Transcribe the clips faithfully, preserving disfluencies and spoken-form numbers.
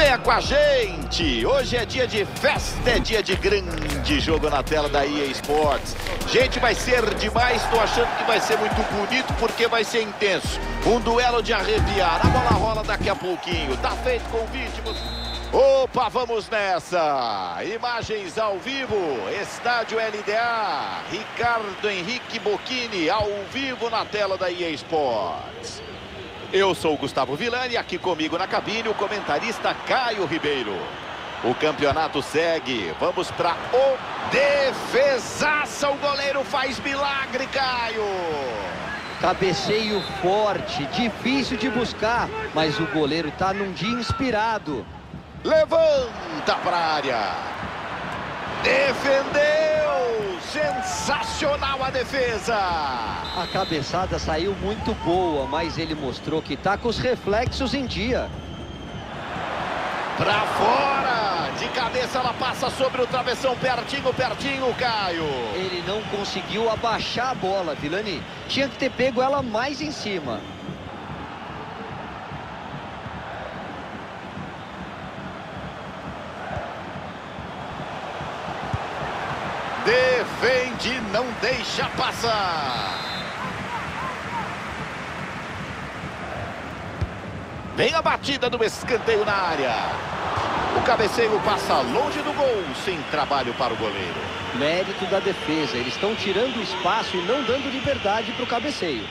Venha com a gente! Hoje é dia de festa, é dia de grande jogo na tela da E A Sports. Gente, vai ser demais, tô achando que vai ser muito bonito porque vai ser intenso. Um duelo de arrepiar, a bola rola daqui a pouquinho. Tá feito o convite. Opa, vamos nessa! Imagens ao vivo, estádio L D A, Ricardo Henrique Bocchini, ao vivo na tela da E A Sports. Eu sou o Gustavo Vilani, aqui comigo na cabine o comentarista Caio Ribeiro. O campeonato segue, vamos para o defesaça, o goleiro faz milagre, Caio! Cabeceio forte, difícil de buscar, mas o goleiro tá num dia inspirado. Levanta para a área, defendeu, sensacional a defesa. A cabeçada saiu muito boa, mas ele mostrou que tá com os reflexos em dia. Para fora, de cabeça ela passa sobre o travessão, pertinho, pertinho, Caio. Ele não conseguiu abaixar a bola, Vilani, tinha que ter pego ela mais em cima. Defende, não deixa passar. Vem a batida do escanteio na área. O cabeceio passa longe do gol, sem trabalho para o goleiro. Mérito da defesa, eles estão tirando o espaço e não dando liberdade para o cabeceio.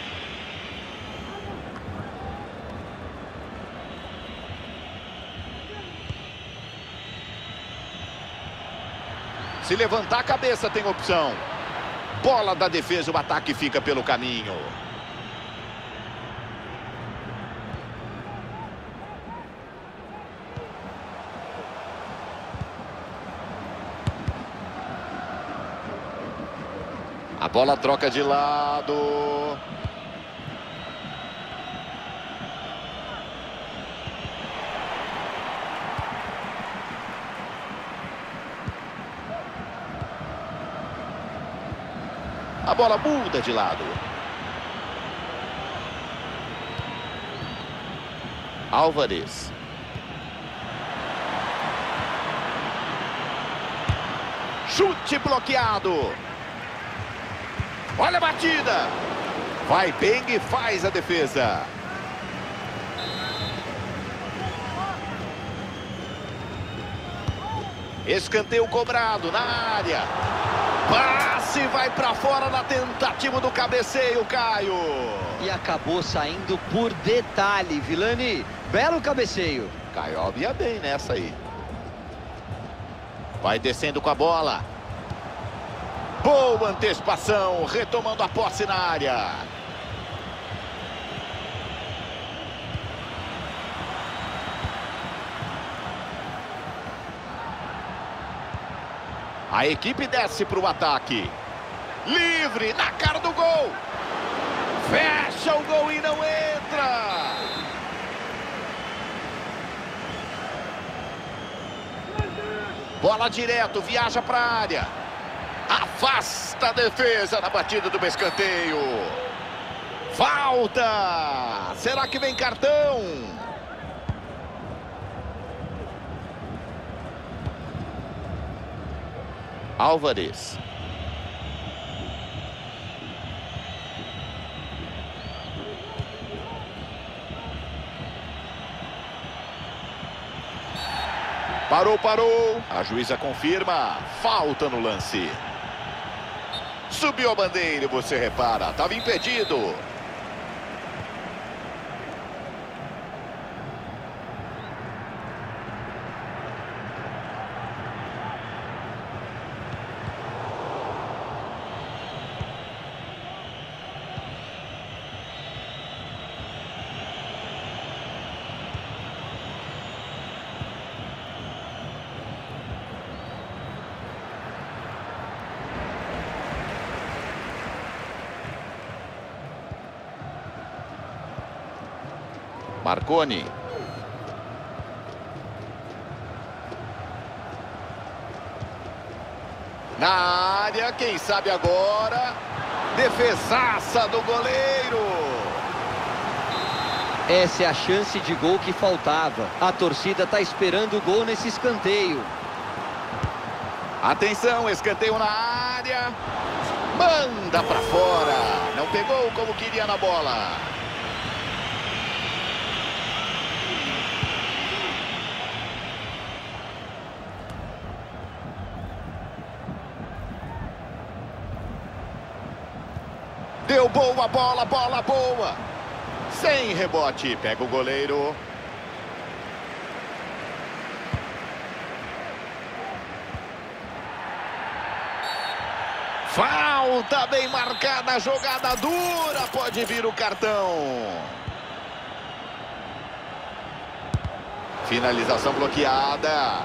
Se levantar a cabeça, tem opção. Bola da defesa, o ataque fica pelo caminho. A bola troca de lado. A bola muda de lado. Álvarez. Chute bloqueado. Olha a batida. Vai bem e faz a defesa. Escanteio cobrado na área. Passe vai pra fora na tentativa do cabeceio, Caio. E acabou saindo por detalhe, Vilani. Belo cabeceio. Caio ia bem nessa aí. Vai descendo com a bola. Boa antecipação, retomando a posse na área. A equipe desce para o ataque. Livre, na cara do gol. Fecha o gol e não entra. Bola direto, viaja para a área. Afasta a defesa na batida do escanteio. Falta. Será que vem cartão? Álvarez. Parou, parou. A juíza confirma. Falta no lance. Subiu a bandeira, você repara. Estava impedido. Marconi. Na área, quem sabe agora. Defesaça do goleiro. Essa é a chance de gol que faltava. A torcida está esperando o gol nesse escanteio. Atenção, escanteio na área. Manda para fora. Não pegou como queria na bola. Deu boa bola, bola boa. Sem rebote, pega o goleiro. Falta bem marcada, jogada dura, pode vir o cartão. Finalização bloqueada.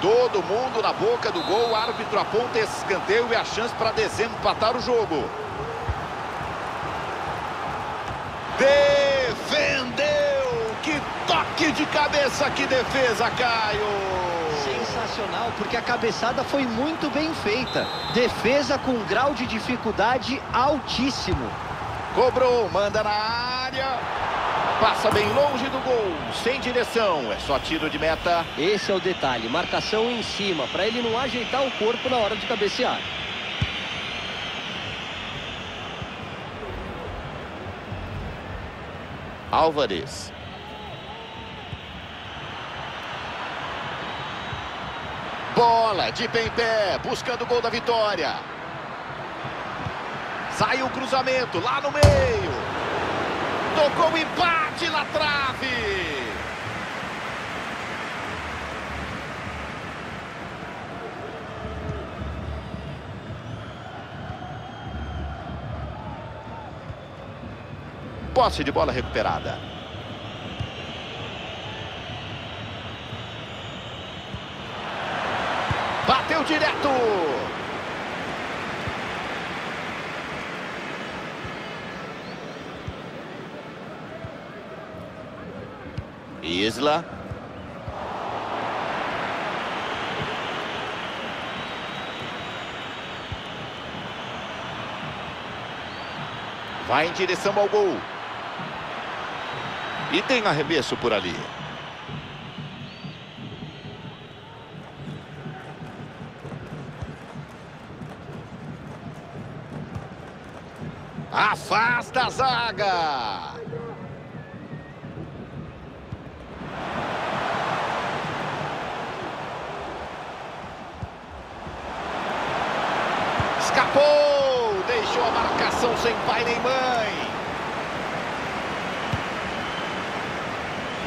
Todo mundo na boca do gol, o árbitro aponta esse escanteio e a chance para desempatar o jogo. Defendeu! Que toque de cabeça, que defesa, Caio! Sensacional, porque a cabeçada foi muito bem feita. Defesa com um grau de dificuldade altíssimo. Cobrou, manda na área. Passa bem longe do gol, sem direção, é só tiro de meta. Esse é o detalhe, marcação em cima, para ele não ajeitar o corpo na hora de cabecear. Álvarez. Bola de pé em pé, buscando o gol da vitória. Sai o cruzamento, lá no meio. Tocou o empate na trave. Posse de bola recuperada. Bateu direto. Isla. Vai em direção ao gol. E tem arremesso por ali. Afasta a zaga. Escapou. Deixou a marcação sem pai nem mãe.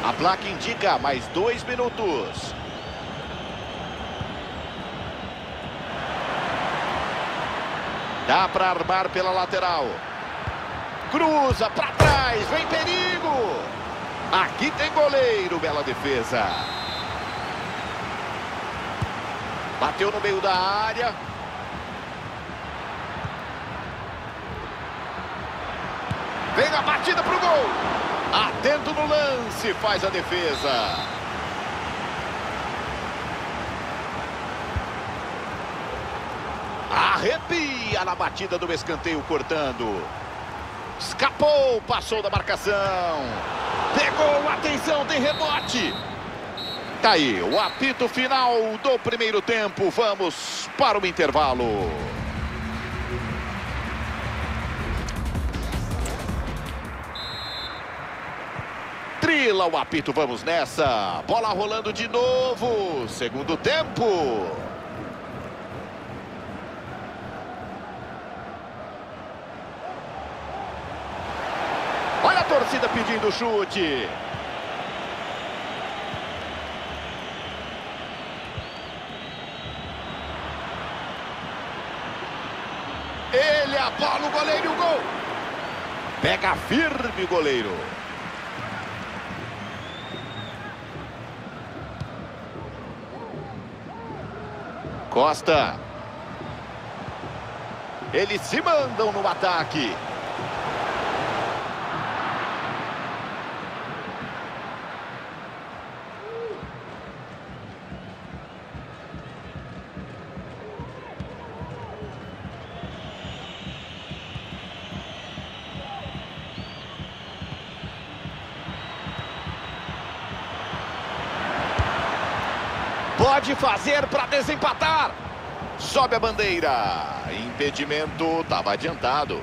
A placa indica mais dois minutos. Dá para armar pela lateral. Cruza para trás, vem perigo. Aqui tem goleiro, bela defesa. Bateu no meio da área. Vem a batida pro gol. Atento no lance, faz a defesa. Arrepia na batida do escanteio, cortando. Escapou, passou da marcação. Pegou, atenção, tem rebote. Tá aí, o apito final do primeiro tempo. Vamos para o intervalo. Trila o apito, vamos nessa. Bola rolando de novo. Segundo tempo. Olha a torcida pedindo o chute. Ele a bola, o goleiro e o gol. Pega firme o goleiro. Costa. Eles se mandam no ataque. pode fazer para desempatar. Sobe a bandeira. Impedimento, estava adiantado.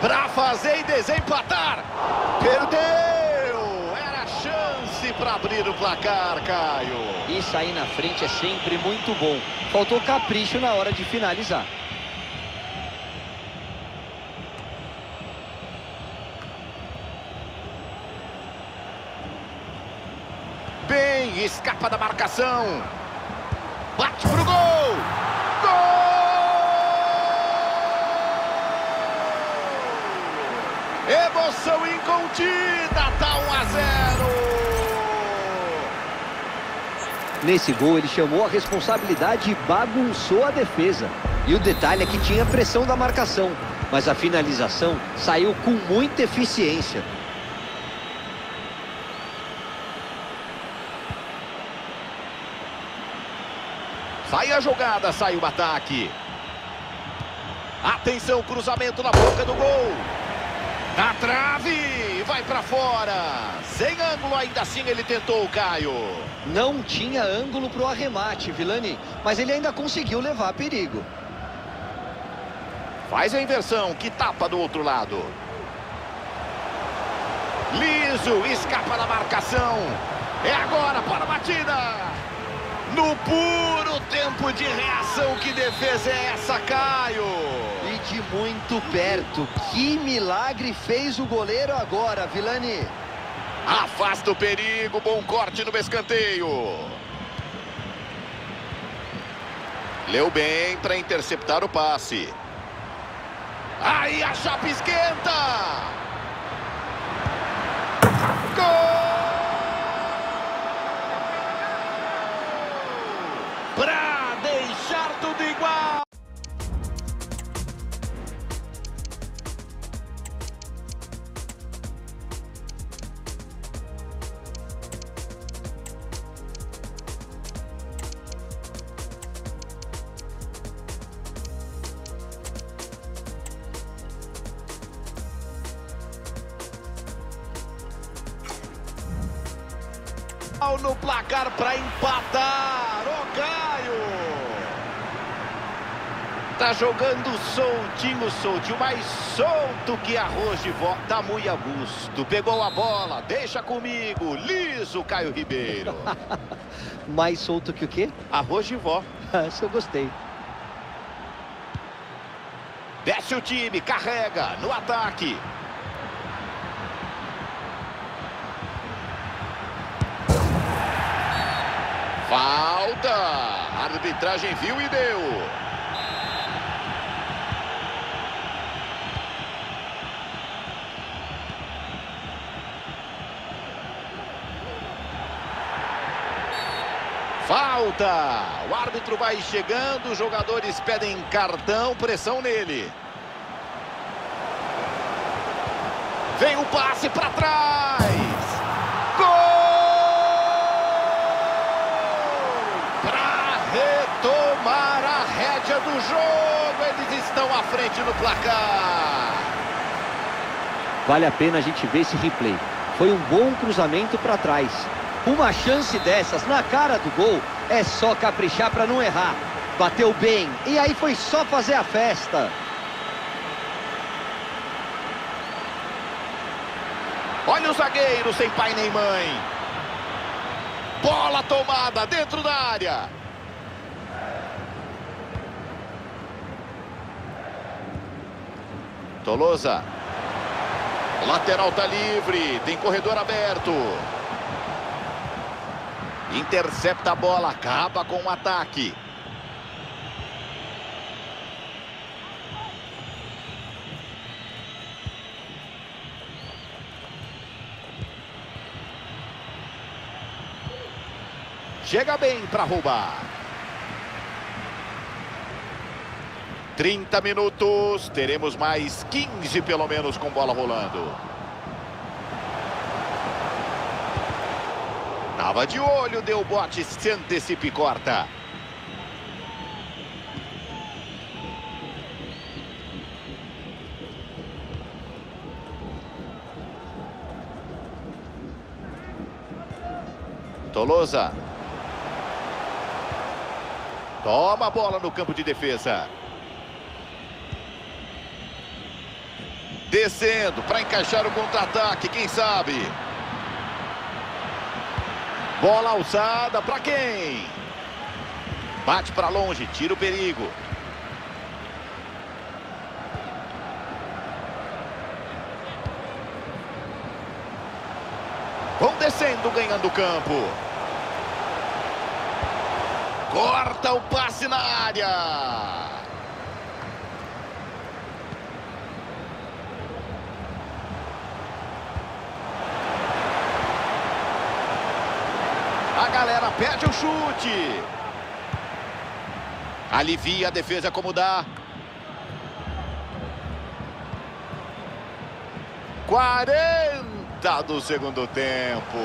Para fazer e desempatar. Perdeu! Era a chance para abrir o placar, Caio. E sair na frente é sempre muito bom. Faltou capricho na hora de finalizar. Bem, escapa da marcação. Bate pro gol! Gol! Emoção incontida, tá um a zero. Nesse gol ele chamou a responsabilidade e bagunçou a defesa. E o detalhe é que tinha pressão da marcação, mas a finalização saiu com muita eficiência. Sai a jogada, sai o ataque. Atenção, cruzamento na boca do gol. Na trave, vai pra fora. Sem ângulo, ainda assim ele tentou, o Caio. Não tinha ângulo pro arremate, Vilani, mas ele ainda conseguiu levar perigo. Faz a inversão, que tapa do outro lado. Liso, escapa da marcação. É agora para a batida. No puro tempo de reação, que defesa é essa, Caio? De muito perto. Que milagre fez o goleiro agora, Vilani. Afasta o perigo. Bom corte no escanteio. Leu bem para interceptar o passe. Aí a chapa esquenta. Gol! Para deixar tudo igual. No placar para empatar, o Caio tá jogando soltinho, soltinho, mais solto que arroz de vó, tá muito a gosto. Pegou a bola, deixa comigo, liso, Caio Ribeiro. Mais solto que o quê? Arroz de vó. Isso eu gostei. Desce o time, carrega no ataque. Falta! A arbitragem viu e deu. Falta! O árbitro vai chegando, os jogadores pedem cartão, pressão nele. Vem o passe para trás! Do jogo, eles estão à frente no placar. Vale a pena a gente ver esse replay. Foi um bom cruzamento para trás. Uma chance dessas na cara do gol é só caprichar para não errar. Bateu bem e aí foi só fazer a festa. Olha o zagueiro sem pai nem mãe. Bola tomada dentro da área. Tolosa, o lateral tá livre, tem corredor aberto. Intercepta a bola, acaba com o ataque. Chega bem para roubar. trinta minutos, teremos mais quinze pelo menos com bola rolando. Tava de olho, deu o bote, se antecipa e corta. Tolosa. Toma a bola no campo de defesa. Descendo para encaixar o contra-ataque, quem sabe? Bola alçada para quem? Bate para longe, tira o perigo. Vão descendo, ganhando o campo. Corta o passe na área. A galera pede o chute. Alivia a defesa como dá. quarenta do segundo tempo.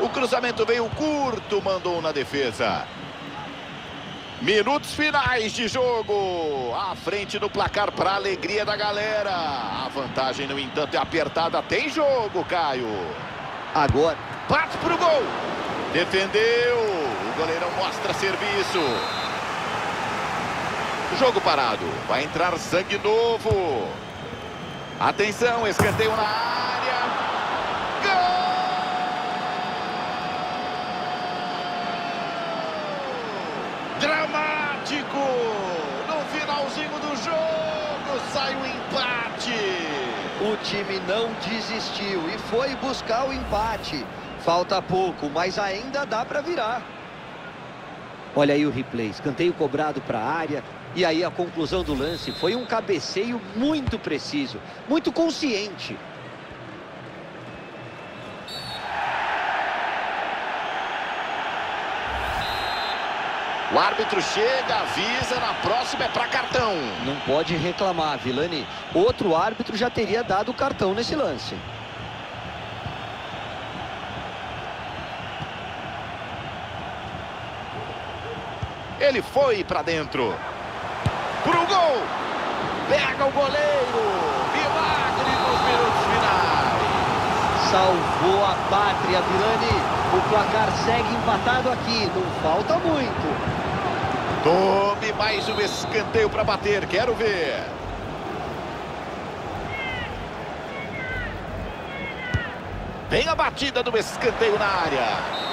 O cruzamento veio curto, mandou na defesa. Minutos finais de jogo. À frente no placar para a alegria da galera. A vantagem, no entanto, é apertada. Tem jogo, Caio. Agora. Bate pro gol. Defendeu. O goleirão mostra serviço. Jogo parado. Vai entrar sangue novo. Atenção, escanteio na área. Gol! Dramático. No finalzinho do jogo sai o empate. O time não desistiu e foi buscar o empate. Falta pouco, mas ainda dá para virar. Olha aí o replay, escanteio cobrado para a área. E aí a conclusão do lance foi um cabeceio muito preciso, muito consciente. O árbitro chega, avisa, na próxima é para cartão. Não pode reclamar, Vilani. Outro árbitro já teria dado cartão nesse lance. Ele foi para dentro. Pro gol! Pega o goleiro! Milagre nos minutos finais! Salvou a pátria, Vilani. O placar segue empatado aqui, não falta muito. Tome mais um escanteio para bater, quero ver. Vem a batida do escanteio na área.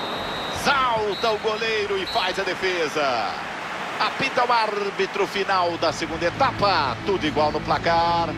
Salta o goleiro e faz a defesa. Apita o árbitro final da segunda etapa, tudo igual no placar.